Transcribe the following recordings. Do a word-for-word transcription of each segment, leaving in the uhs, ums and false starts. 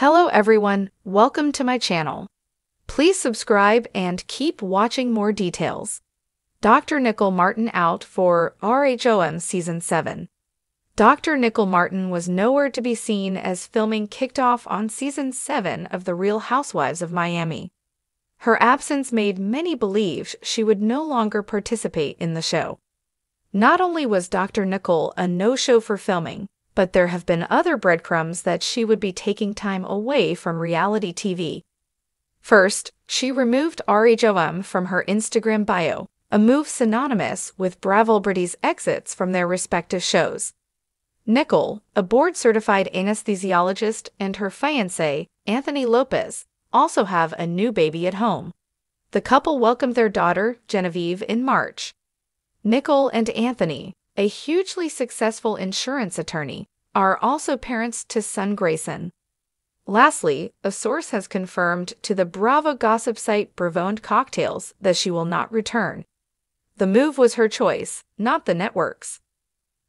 Hello everyone, welcome to my channel. Please subscribe and keep watching more details. Doctor Nicole Martin out for R H O M Season seven. Doctor Nicole Martin was nowhere to be seen as filming kicked off on Season seven of The Real Housewives of Miami. Her absence made many believe she would no longer participate in the show. Not only was Doctor Nicole a no-show for filming, but there have been other breadcrumbs that she would be taking time away from reality T V. First, she removed R H O M from her Instagram bio, a move synonymous with bravelbrities' exits from their respective shows. Nicole, a board-certified anesthesiologist, and her fiancé, Anthony Lopez, also have a new baby at home. The couple welcomed their daughter, Genevieve, in March. Nicole and Anthony, a hugely successful insurance attorney, are also parents to son Grayson. Lastly, a source has confirmed to the Bravo gossip site Bravoned Cocktails that she will not return. The move was her choice, not the network's.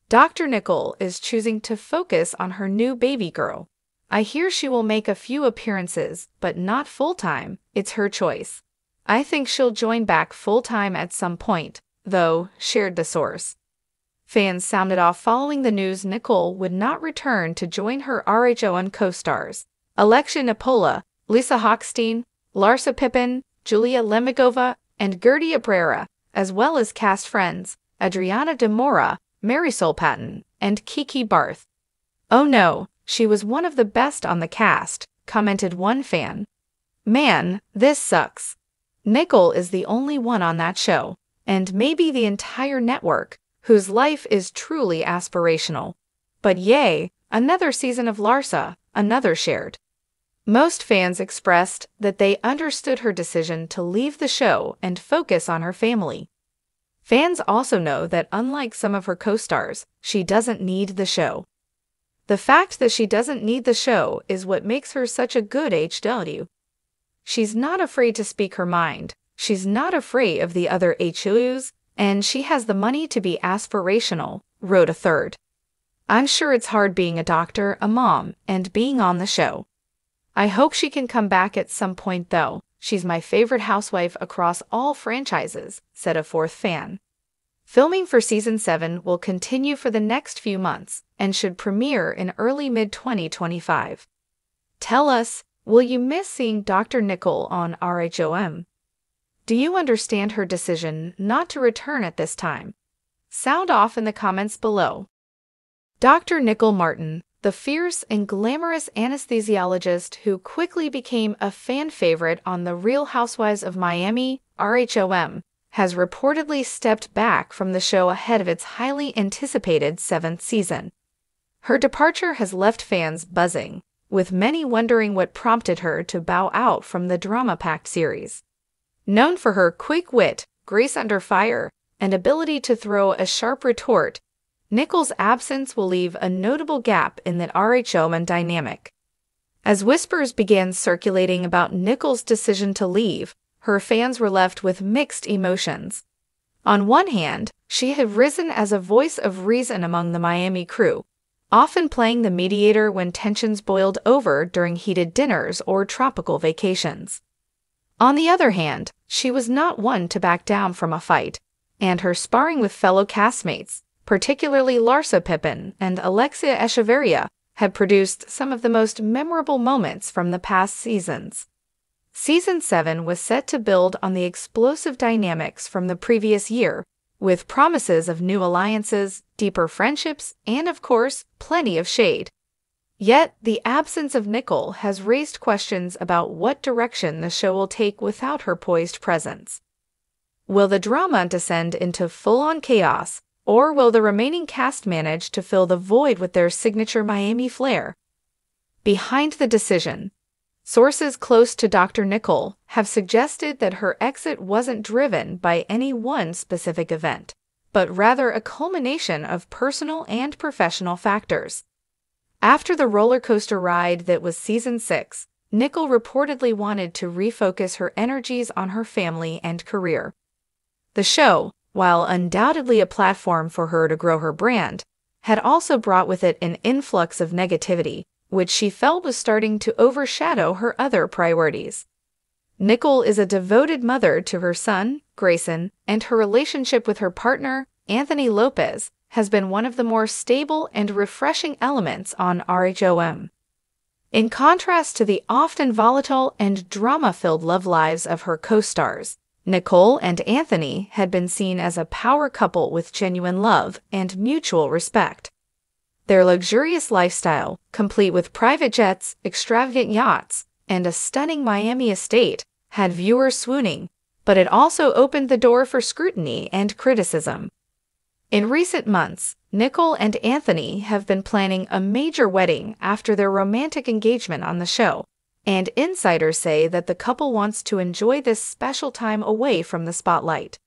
Doctor Nicole is choosing to focus on her new baby girl. I hear she will make a few appearances, but not full-time. It's her choice. I think she'll join back full-time at some point, though, shared the source. Fans sounded off following the news Nicole would not return to join her R H O M co-stars, Alexia Nepola, Lisa Hochstein, Larsa Pippen, Julia Lemigova, and Guerdy Abraira, as well as cast friends, Adriana de Moura, Marysol Patton, and Kiki Barth. "Oh no, she was one of the best on the cast," commented one fan. "Man, this sucks. Nicole is the only one on that show, and maybe the entire network, whose life is truly aspirational. But yay, another season of Larsa," another shared. Most fans expressed that they understood her decision to leave the show and focus on her family. Fans also know that unlike some of her co-stars, she doesn't need the show. The fact that she doesn't need the show is what makes her such a good H W. She's not afraid to speak her mind, she's not afraid of the other H Ws, and she has the money to be aspirational, wrote a third. "I'm sure it's hard being a doctor, a mom, and being on the show. I hope she can come back at some point though. She's my favorite housewife across all franchises," said a fourth fan. Filming for Season seven will continue for the next few months and should premiere in early mid twenty twenty-five. Tell us, will you miss seeing Doctor Nicole on R H O M? Do you understand her decision not to return at this time? Sound off in the comments below. Doctor Nicole Martin, the fierce and glamorous anesthesiologist who quickly became a fan favorite on The Real Housewives of Miami, R H O M, has reportedly stepped back from the show ahead of its highly anticipated seventh season. Her departure has left fans buzzing, with many wondering what prompted her to bow out from the drama-packed series. Known for her quick wit, grace under fire, and ability to throw a sharp retort, Nicole's absence will leave a notable gap in the R H O M dynamic. As whispers began circulating about Nicole's decision to leave, her fans were left with mixed emotions. On one hand, she had risen as a voice of reason among the Miami crew, often playing the mediator when tensions boiled over during heated dinners or tropical vacations. On the other hand, she was not one to back down from a fight, and her sparring with fellow castmates, particularly Larsa Pippen and Alexia Echeverria, had produced some of the most memorable moments from the past seasons. Season seven was set to build on the explosive dynamics from the previous year, with promises of new alliances, deeper friendships, and of course, plenty of shade. Yet, the absence of Nicole has raised questions about what direction the show will take without her poised presence. Will the drama descend into full-on chaos, or will the remaining cast manage to fill the void with their signature Miami flair? Behind the decision, sources close to Doctor Nicole have suggested that her exit wasn't driven by any one specific event, but rather a culmination of personal and professional factors. After the roller coaster ride that was Season six, Nicole reportedly wanted to refocus her energies on her family and career. The show, while undoubtedly a platform for her to grow her brand, had also brought with it an influx of negativity, which she felt was starting to overshadow her other priorities. Nicole is a devoted mother to her son, Grayson, and her relationship with her partner, Anthony Lopez, has been one of the more stable and refreshing elements on RHOM. In contrast to the often volatile and drama-filled love lives of her co-stars, Nicole and Anthony had been seen as a power couple with genuine love and mutual respect. Their luxurious lifestyle, complete with private jets, extravagant yachts, and a stunning Miami estate, had viewers swooning, but it also opened the door for scrutiny and criticism. In recent months, Nicole and Anthony have been planning a major wedding after their romantic engagement on the show, and insiders say that the couple wants to enjoy this special time away from the spotlight.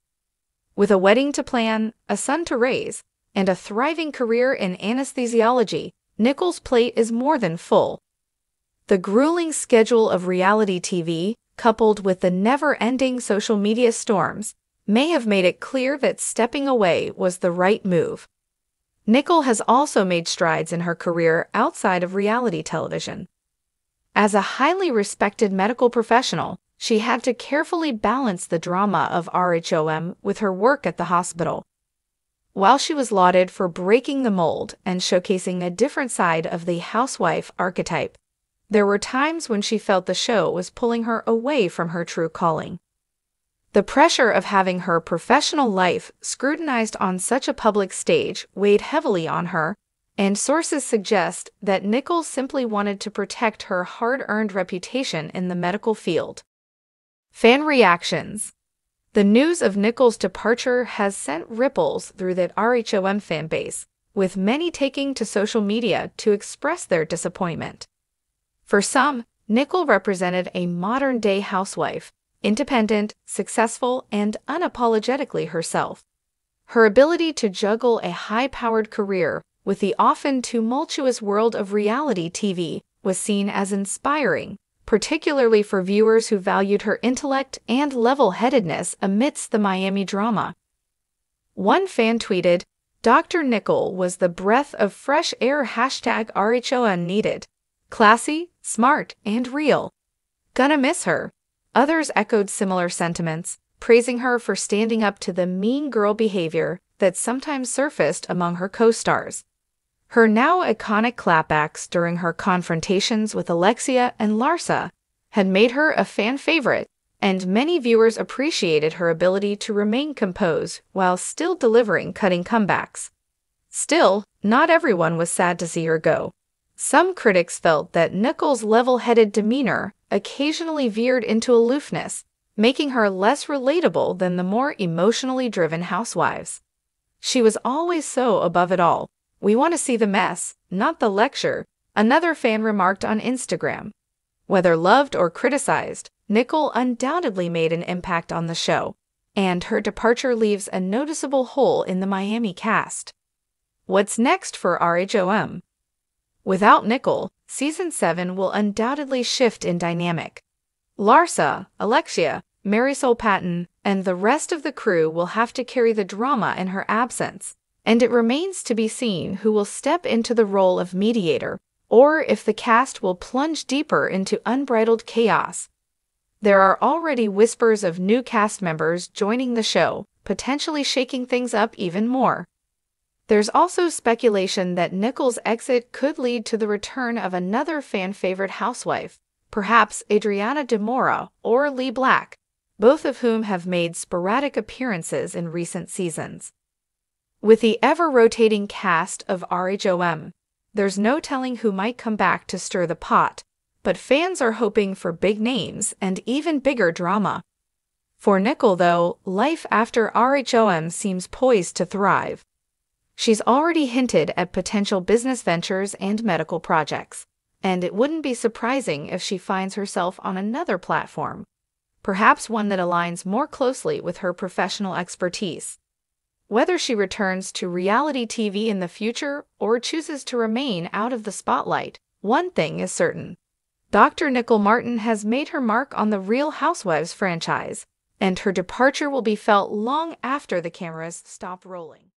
With a wedding to plan, a son to raise, and a thriving career in anesthesiology, Nicole's plate is more than full. The grueling schedule of reality T V, coupled with the never-ending social media storms, may have made it clear that stepping away was the right move. Nicole has also made strides in her career outside of reality television. As a highly respected medical professional, she had to carefully balance the drama of RHOM with her work at the hospital. While she was lauded for breaking the mold and showcasing a different side of the housewife archetype, there were times when she felt the show was pulling her away from her true calling. The pressure of having her professional life scrutinized on such a public stage weighed heavily on her, and sources suggest that Nicole simply wanted to protect her hard-earned reputation in the medical field. Fan reactions. The news of Nicole's departure has sent ripples through that RHOM fan base, with many taking to social media to express their disappointment. For some, Nicole represented a modern-day housewife, independent, successful, and unapologetically herself. Her ability to juggle a high-powered career with the often tumultuous world of reality T V was seen as inspiring, particularly for viewers who valued her intellect and level-headedness amidst the Miami drama. One fan tweeted, "Doctor Nicole was the breath of fresh air hashtag RHOM needed. Classy, smart, and real. Gonna miss her." Others echoed similar sentiments, praising her for standing up to the mean girl behavior that sometimes surfaced among her co-stars. Her now iconic clapbacks during her confrontations with Alexia and Larsa had made her a fan favorite, and many viewers appreciated her ability to remain composed while still delivering cutting comebacks. Still, not everyone was sad to see her go. Some critics felt that Nicole's level-headed demeanor occasionally veered into aloofness, making her less relatable than the more emotionally driven housewives. "She was always so above it all. We want to see the mess, not the lecture," another fan remarked on Instagram. Whether loved or criticized, Nicole undoubtedly made an impact on the show, and her departure leaves a noticeable hole in the Miami cast. What's next for RHOM? Without Nicole, Season seven will undoubtedly shift in dynamic. Larsa, Alexia, Marysol Patton, and the rest of the crew will have to carry the drama in her absence, and it remains to be seen who will step into the role of mediator, or if the cast will plunge deeper into unbridled chaos. There are already whispers of new cast members joining the show, potentially shaking things up even more. There's also speculation that Nicole's exit could lead to the return of another fan-favorite housewife, perhaps Adriana de Moura or Lee Black, both of whom have made sporadic appearances in recent seasons. With the ever-rotating cast of RHOM, there's no telling who might come back to stir the pot, but fans are hoping for big names and even bigger drama. For Nicole, though, life after RHOM seems poised to thrive. She's already hinted at potential business ventures and medical projects, and it wouldn't be surprising if she finds herself on another platform, perhaps one that aligns more closely with her professional expertise. Whether she returns to reality T V in the future or chooses to remain out of the spotlight, one thing is certain. Doctor Nicole Martin has made her mark on the Real Housewives franchise, and her departure will be felt long after the cameras stop rolling.